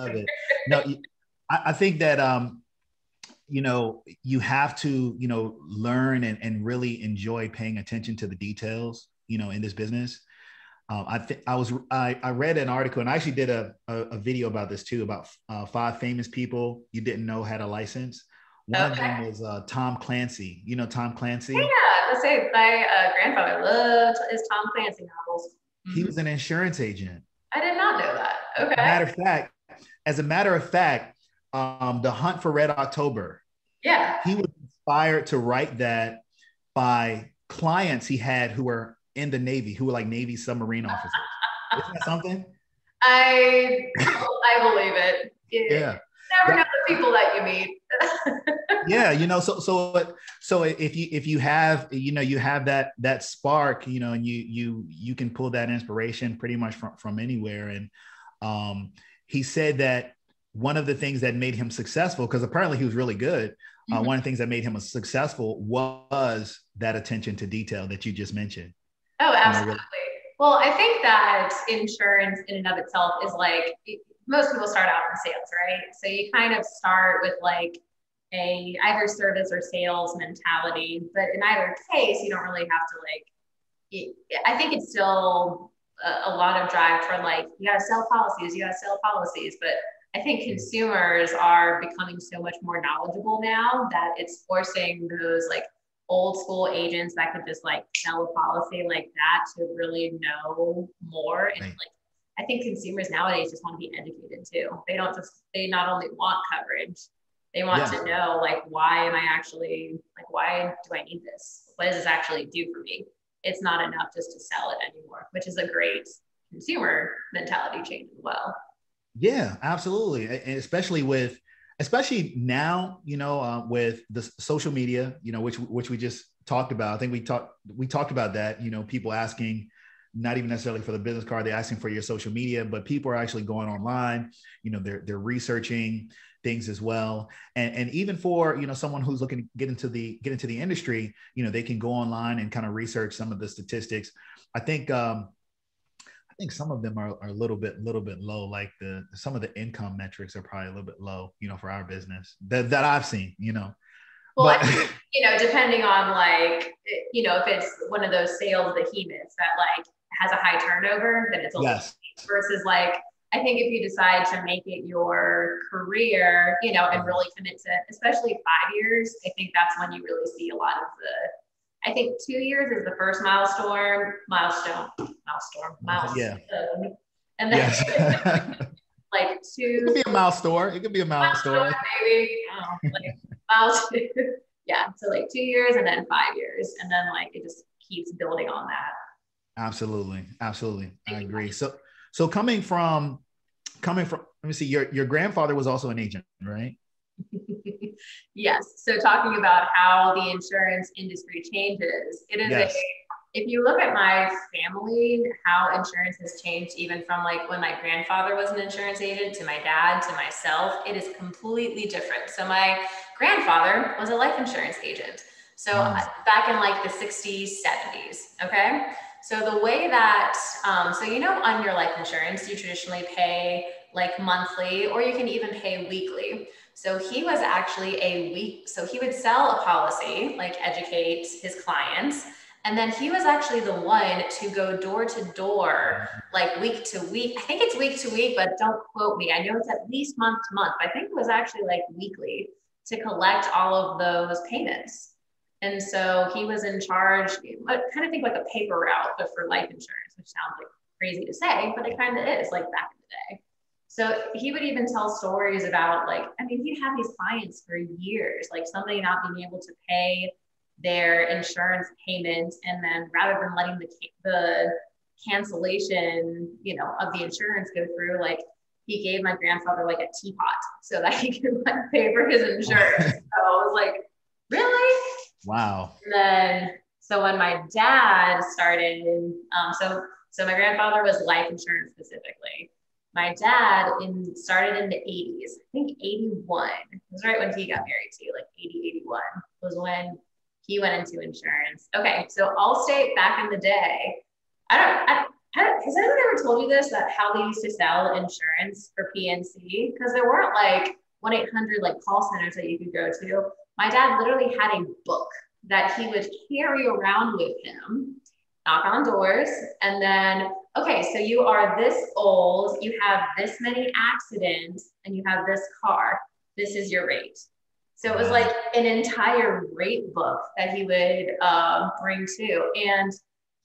love it. No, I think that, you know, you have to, you know, learn and really enjoy paying attention to the details, you know, in this business. I read an article, and I actually did a video about this too, about 5 famous people you didn't know had a license. One of them was Tom Clancy. You know Tom Clancy? Yeah, let's say my grandfather loved his Tom Clancy novels. Mm-hmm. He was an insurance agent. I did not know that. Okay. As a matter of fact, the Hunt for Red October. Yeah. He was inspired to write that by clients he had who were in the Navy, who were like Navy submarine officers. Isn't that something? I believe it. Yeah. You never know the people that you meet. Yeah, you know, so if you have, you know, you have that spark, you know, and you can pull that inspiration pretty much from anywhere. And he said that one of the things that made him successful, because apparently he was really good. Mm-hmm. One of the things that made him successful was that attention to detail that you just mentioned. Oh, absolutely. Well, I think that insurance in and of itself is like, most people start out in sales, right? So you kind of start with like a either service or sales mentality, but in either case, you don't really have to like, I think it's still a lot of drive from like, you gotta sell policies, but I think consumers are becoming so much more knowledgeable now that it's forcing those like old school agents that could just like sell a policy like that to really know more. And right. Like, I think consumers nowadays just want to be educated too. They not only want coverage, they want to know like, why do I need this? What does this actually do for me? It's not enough just to sell it anymore, which is a great consumer mentality change as well. Yeah, absolutely. And especially now, you know, with the social media, you know, which we just talked about. I think we talked about that, you know, people asking, not even necessarily for the business card, they're asking for your social media, but people are actually going online, you know, they're researching things as well. And even for, you know, someone who's looking to get into the industry, you know, they can go online and kind of research some of the statistics. I think some of them are a little bit low. Like some of the income metrics are probably a little bit low, you know, for our business that I've seen, you know. Well, but, I think, you know, depending on like, you know, if it's one of those sales behemoths that like has a high turnover, then it's a lot versus like, I think if you decide to make it your career, you know, and really commit to, especially 5 years, I think that's when you really see a lot of the, I think 2 years is the first milestone. Yeah. And then like two. It could be a milestone. It could be a milestone. Maybe. Like milestone. Yeah. So like 2 years and then 5 years. And then like, it just keeps building on that. Absolutely. Absolutely. I agree. So coming from, let me see, your grandfather was also an agent, right? Yes. So talking about how the insurance industry changes, it is if you look at my family, how insurance has changed, even from like when my grandfather was an insurance agent to my dad, to myself, it is completely different. So my grandfather was a life insurance agent. So back in like the 60s, 70s. Okay. So the way that, so, you know, on your life insurance, you traditionally pay like monthly, or you can even pay weekly. So he was actually so he would sell a policy, like educate his clients. And then he was actually the one to go door to door, like week to week. I think it's week to week, but don't quote me. I know it's at least month to month. I think it was actually like weekly to collect all of those payments. And so he was in charge, I kind of think like a paper route, but for life insurance, which sounds like crazy to say, but it kind of is like back in the day. So he would even tell stories about like, I mean, he'd have these clients for years, like somebody not being able to pay their insurance payments. And then rather than letting the cancellation, you know, of the insurance go through, like he gave my grandfather like a teapot so that he could like pay for his insurance. So I was like, really? Wow. And then, so when my dad started, so my grandfather was life insurance specifically. My dad started in the 80s, I think 81. It was right when he got married too, like 80, 81 was when he went into insurance. Okay, so Allstate back in the day, I don't, I, Has anyone ever told you this, that how they used to sell insurance for PNC? Because there weren't like 1-800 like call centers that you could go to. My dad literally had a book that he would carry around with him, knock on doors, and then, okay, so you are this old, you have this many accidents, and you have this car. This is your rate. So it was like an entire rate book that he would bring to. And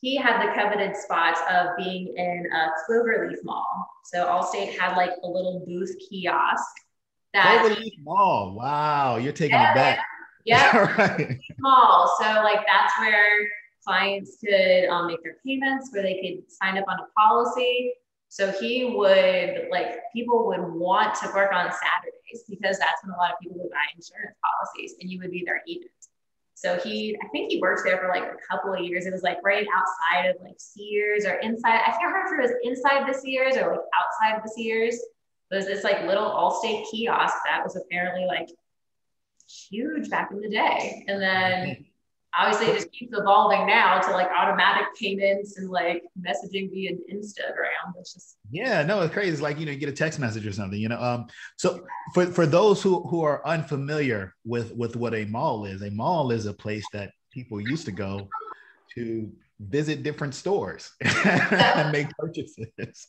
he had the coveted spots of being in a Cloverleaf mall. So Allstate had like a little booth kiosk. Cloverleaf mall. Wow. You're taking it back. Yeah. Right. Mall. So like that's where clients could make their payments, where they could sign up on a policy. So he would, like, people would want to work on Saturdays because that's when a lot of people would buy insurance policies and you would be their agent. So he, I think he worked there for like a couple of years. It was like right outside of like Sears or inside. I can't remember if it was inside the Sears or like outside the Sears. It was this like little Allstate kiosk that was apparently like huge back in the day. And then obviously it just keeps evolving now to like automatic payments and like messaging via Instagram. It's just, yeah, no, it's crazy. It's like, you know, you get a text message or something, you know? So for those who are unfamiliar with what a mall is a place that people used to go to visit different stores and make purchases.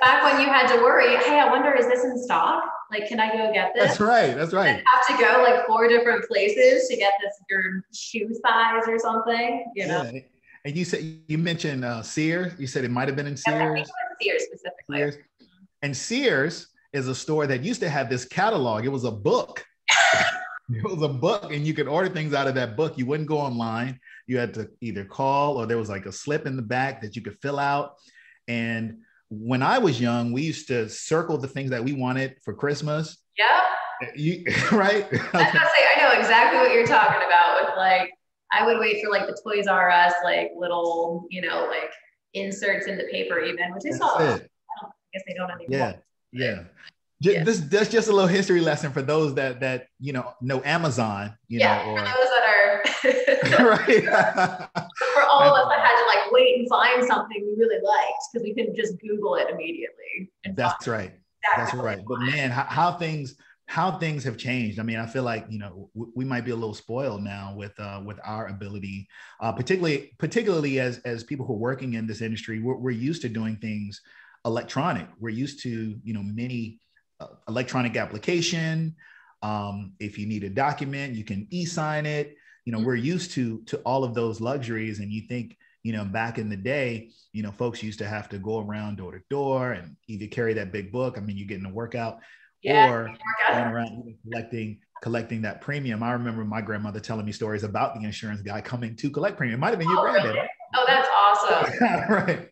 Back when you had to worry, hey, I wonder, is this in stock? Like, can I go get this? That's right. That's right. You have to go like 4 different places to get this, your shoe size or something, you know? Yeah. And you said, you mentioned Sears. You said it might've been in Sears. Yeah, I think it was Sears specifically. Sears. And Sears is a store that used to have this catalog. It was a book. It was a book, and you could order things out of that book. You wouldn't go online. You had to either call, or there was like a slip in the back that you could fill out. And when I was young, we used to circle the things that we wanted for Christmas. Yep. You, right? I was about to say, I know exactly what you're talking about with like, I would wait for like the Toys R Us, like little, you know, like inserts in the paper even, which is all, I guess they don't anymore. Yeah, yeah. Yeah. That's just a little history lesson for those that you know Amazon, you know. Yeah, for those that are. Right. For all of us that had to like wait and find something we really liked because we couldn't just Google it immediately. That's right. That's right. But man, how things have changed. I mean, I feel like, you know, we might be a little spoiled now with our ability, particularly as people who are working in this industry. We're used to doing things electronic. We're used to, you know, many electronic application. If you need a document, you can e-sign it. You know, we're used to all of those luxuries. And you think, you know, back in the day, you know, folks used to have to go around door to door and either carry that big book. I mean, you're getting a workout, or going around collecting that premium. I remember my grandmother telling me stories about the insurance guy coming to collect premium. It might have been your granddad. Really? Oh, that's awesome. Right.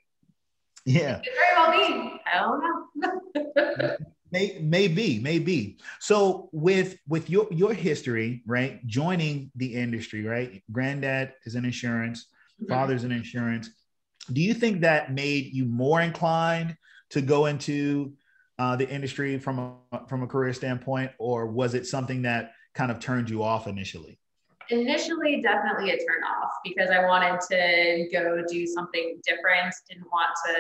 Yeah. It very well be. I don't know. Maybe. So with your history, right, joining the industry, right? Granddad is in insurance, father's in insurance. Do you think that made you more inclined to go into the industry from a career standpoint, or was it something that kind of turned you off initially? Initially, definitely a turn off because I wanted to go do something different. Didn't want to.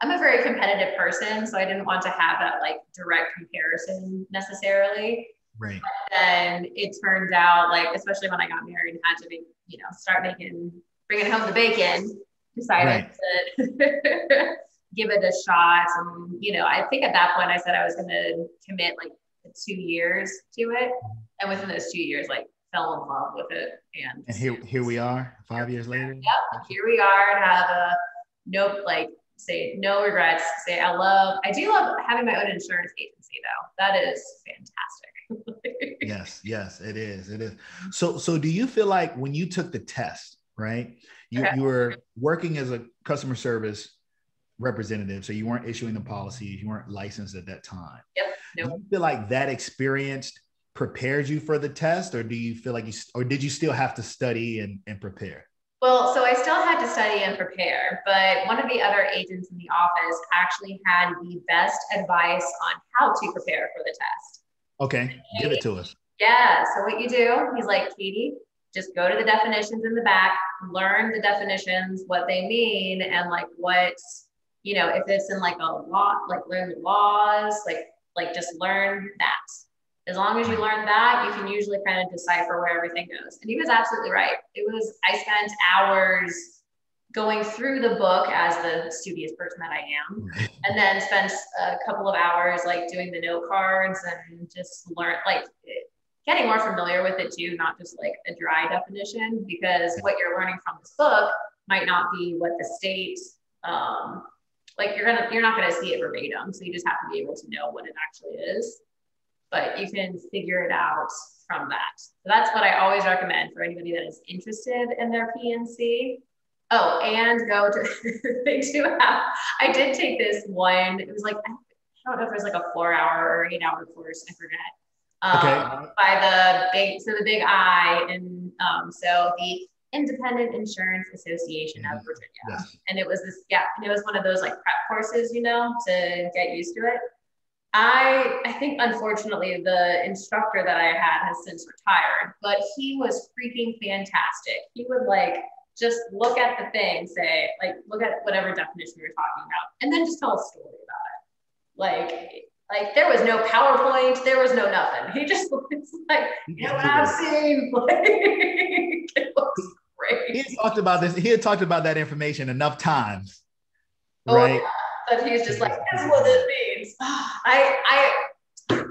I'm a very competitive person, so I didn't want to have that like direct comparison necessarily. Right. But then it turned out, like, especially when I got married and had to be, you know, start bringing home the bacon, decided to give it a shot. And, you know, I think at that point I said I was going to commit like 2 years to it. And within those 2 years, like, fell in love with it. And here we are 5 years later. Yep. Here we are and have a say no regrets, say I do love having my own insurance agency though. That is fantastic. Yes, it is. So do you feel like when you took the test, right, you were working as a customer service representative, so you weren't issuing the policies, you weren't licensed at that time. Yep. Nope. Do you feel like that experience prepared you for the test, or do you feel like did you still have to study and prepare? Well, so I still had to study and prepare, but one of the other agents in the office actually had the best advice on how to prepare for the test. Okay, give it to us. Yeah, so what you do, he's like, Katie, Just go to the definitions in the back, learn the definitions, what they mean, and like what, you know, if it's in like a law, like learn the laws, like just learn that. As long as you learn that, you can usually kind of decipher where everything goes. And he was absolutely right. I spent hours going through the book as the studious person that I am, and then spent a couple of hours like doing the note cards and just learn, like getting more familiar with it too, not just like a dry definition, because what you're learning from this book might not be what the state, like you're not gonna see it verbatim. So you just have to be able to know what it actually is, but you can figure it out from that. So that's what I always recommend for anybody that is interested in their PNC. Oh, and go to, they do have, I did take this one, it was like, I don't know if it was like a 4-hour or 8-hour course, I forget. Okay. By the big I, and so the Independent Insurance Association of Virginia. Yes. And it was this, and it was one of those like prep courses, you know, to get used to it. I think unfortunately the instructor that I had has since retired, but he was freaking fantastic. He would like, just look at the thing, say, like, look at whatever definition you're talking about, and then just tell a story about it. Like there was no PowerPoint, there was no nothing. He just was like, you know what I've seen? Like, it was great. He had talked about this, he had talked about that information enough times, right? Oh, yeah. But he's just like, that's what this means. I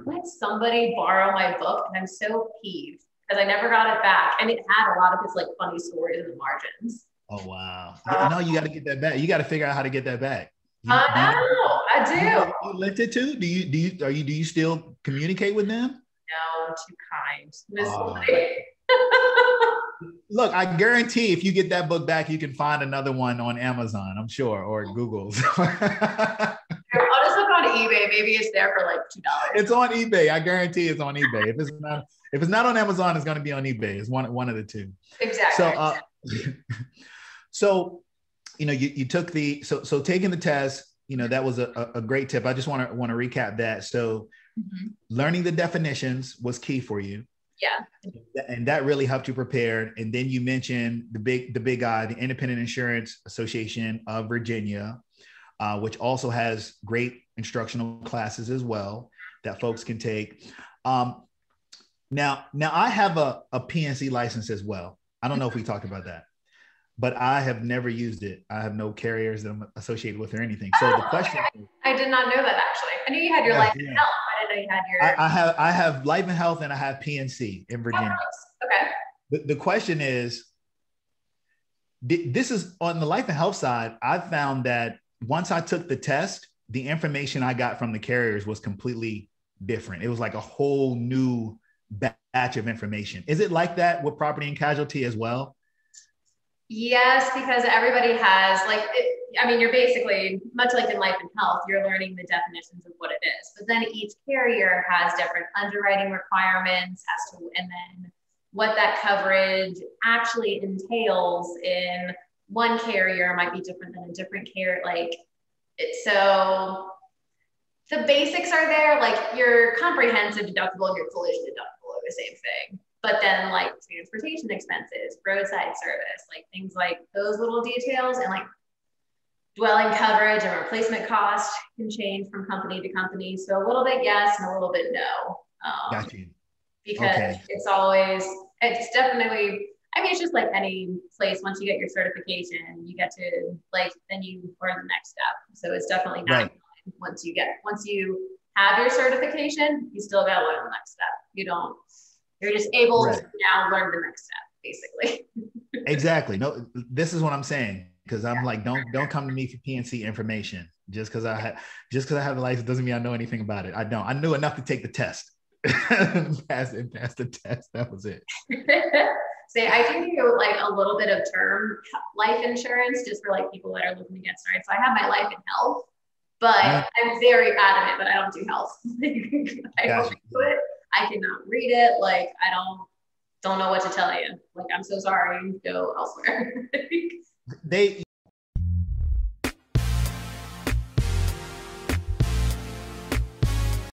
let somebody borrow my book, and I'm so peeved, because I never got it back. And it had a lot of his like funny stories in the margins. Oh, wow. No, you got to get that back. You got to figure out how to get that back. I do. You lent it to? Do you still communicate with them? No, too kind. Look, I guarantee if you get that book back, you can find another one on Amazon, I'm sure, or Google. I'll just look on eBay. Maybe it's there for like $2. It's on eBay. I guarantee it's on eBay. If it's not on Amazon, it's going to be on eBay. It's one of the two. Exactly. So, so you know, you took the so taking the test. You know, that was a great tip. I just want to recap that. So, learning the definitions was key for you. Yeah. And that really helped you prepare. And then you mentioned the big I, the Independent Insurance Association of Virginia, which also has great instructional classes as well that folks can take. Now I have a PNC license as well. I don't know if we talked about that, but I have never used it. I have no carriers that I'm associated with or anything. So the question, I did not know that actually. I knew you had your life and health. I didn't know you had your. I have life and health, and I have PNC in Virginia. Oh, okay. The question is, this is on the life and health side. I found that once I took the test, the information I got from the carriers was completely different. It was like a whole new batch of information. Is it like that with property and casualty as well? Yes, because everybody has like, you're basically much like in life and health, you're learning the definitions of what it is, but then each carrier has different underwriting requirements as to, and then what that coverage actually entails in one carrier might be different than a different carrier. So the basics are there, like your comprehensive deductible and your collision deductible are the same thing. But then like transportation expenses, roadside service, like things like those little details, and like dwelling coverage and replacement cost can change from company to company. So a little bit yes and a little bit no. Got you. Because it's definitely, it's just like any place, once you get your certification, you get to then you learn the next step. So it's definitely not once you have your certification, you still got to learn the next step. You're just able to now learn the next step, basically. Exactly. No, this is what I'm saying. Cause I'm like, don't come to me for PNC information. Just cause I have a license doesn't mean I know anything about it. I don't, I knew enough to take the test. pass the test. That was it. Say, I do think it was like a little bit of term life insurance just for like people that are looking to get started. So I have my life and health. But I'm very adamant that I don't do health. I don't do it. I cannot read it. Like, I don't know what to tell you. Like, I'm so sorry. Go elsewhere. they